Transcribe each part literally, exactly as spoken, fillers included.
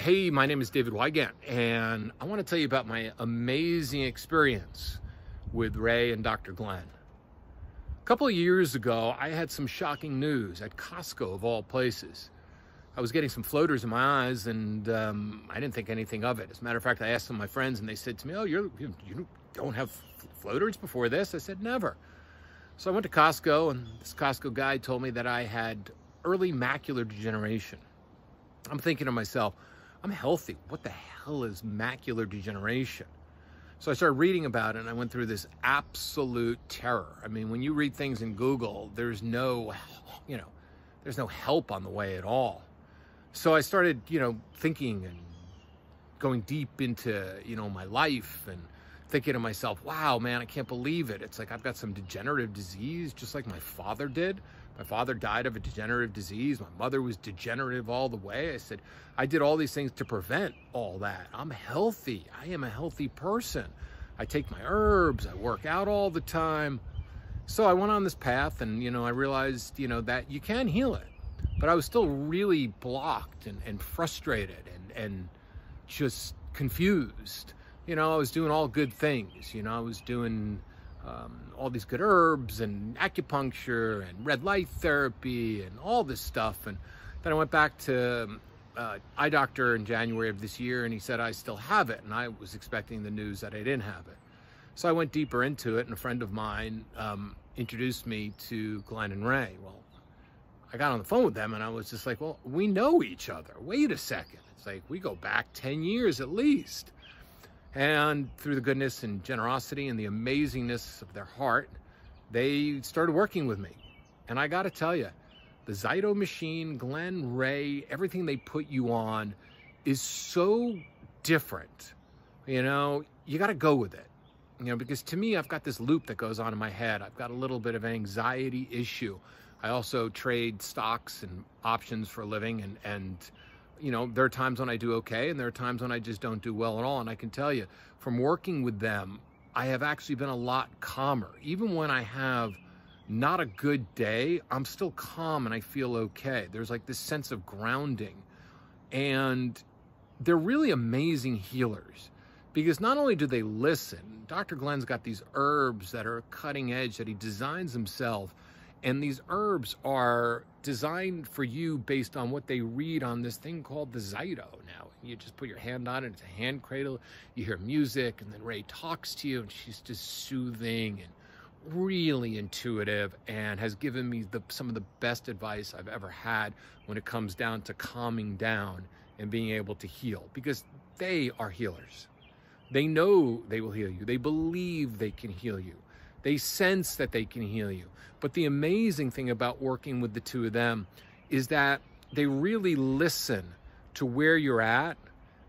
Hey, my name is David Wygant, and I want to tell you about my amazing experience with Rae and Doctor Glen. A couple of years ago, I had some shocking news at Costco, of all places. I was getting some floaters in my eyes, and um, I didn't think anything of it. As a matter of fact, I asked some of my friends, and they said to me, oh, you're, you, you don't have floaters before this? I said, never. So I went to Costco, and this Costco guy told me that I had early macular degeneration. I'm thinking to myself, I'm healthy. What the hell is macular degeneration? So I started reading about it, and I went through this absolute terror. I mean, when you read things in Google, there's no, you know, there's no help on the way at all. So I started, you know, thinking and going deep into, you know, my life and thinking to myself, wow, man, I can't believe it. It's like I've got some degenerative disease, just like my father did. My father died of a degenerative disease. My mother was degenerative all the way. I said, I did all these things to prevent all that. I'm healthy. I am a healthy person. I take my herbs. I work out all the time. So I went on this path, and, you know, I realized, you know, that you can heal it. But I was still really blocked and, and frustrated and, and just confused. You know, I was doing all good things. You know, I was doing Um, all these good herbs and acupuncture and red light therapy and all this stuff. And then I went back to uh, eye doctor in January of this year, and he said I still have it, and I was expecting the news that I didn't have it. So I went deeper into it, and a friend of mine um, introduced me to Glen and Rae. Well, I got on the phone with them, and I was just like, well, we know each other. Wait a second. It's like we go back ten years at least. And through the goodness and generosity and the amazingness of their heart, they started working with me. And I got to tell you, the Zyto machine, Glen, Rae, everything they put you on is so different. You know, you got to go with it. You know, because to me, I've got this loop that goes on in my head. I've got a little bit of an anxiety issue. I also trade stocks and options for a living, and, and you know, there are times when I do okay, and there are times when I just don't do well at all. And I can tell you, from working with them, I have actually been a lot calmer. Even when I have not a good day, I'm still calm and I feel okay. There's like this sense of grounding. And they're really amazing healers, because not only do they listen, Doctor Glen's got these herbs that are cutting edge that he designs himself. And these herbs are designed for you based on what they read on this thing called the Zyto now. You just put your hand on it, it's a hand cradle, you hear music, and then Rae talks to you, and she's just soothing and really intuitive, and has given me the, some of the best advice I've ever had when it comes down to calming down and being able to heal, because they are healers. They know they will heal you. They believe they can heal you. They sense that they can heal you. But the amazing thing about working with the two of them is that they really listen to where you're at,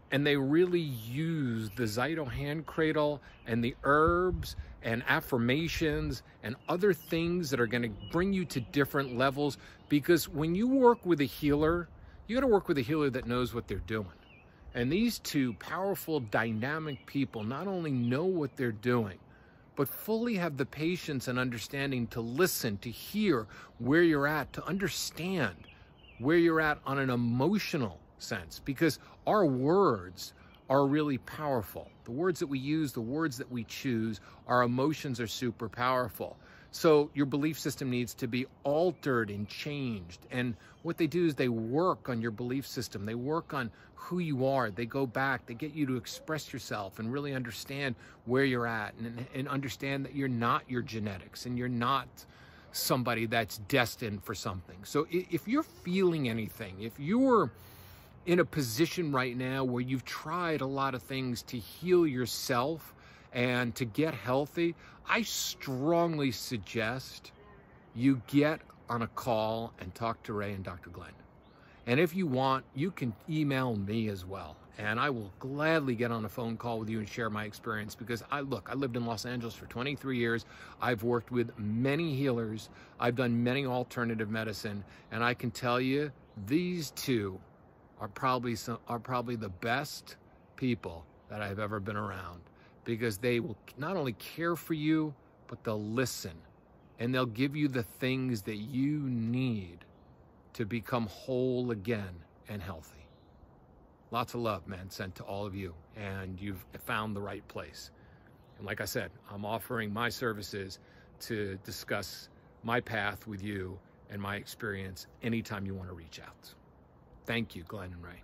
and they really use the Zyto hand cradle and the herbs and affirmations and other things that are going to bring you to different levels. Because when you work with a healer, you got to work with a healer that knows what they're doing. And these two powerful, dynamic people not only know what they're doing, but fully have the patience and understanding to listen, to hear where you're at, to understand where you're at on an emotional sense, because our words are really powerful. The words that we use, the words that we choose, our emotions are super powerful. So your belief system needs to be altered and changed. And what they do is they work on your belief system. They work on who you are. They go back. They get you to express yourself and really understand where you're at, and, and understand that you're not your genetics, and you're not somebody that's destined for something. So if you're feeling anything, if you're in a position right now where you've tried a lot of things to heal yourself and to get healthy, I strongly suggest you get on a call and talk to Rae and Doctor Glen. And if you want, you can email me as well, and I will gladly get on a phone call with you and share my experience, because I look, I lived in Los Angeles for twenty-three years. I've worked with many healers. I've done many alternative medicine, and I can tell you, these two are probably some, are probably the best people that I've ever been around, because they will not only care for you, but they'll listen, and they'll give you the things that you need to become whole again and healthy. lots of love, man, sent to all of you, and you've found the right place. And like I said, I'm offering my services to discuss my path with you and my experience anytime you want to reach out. Thank you, Glen and Rae.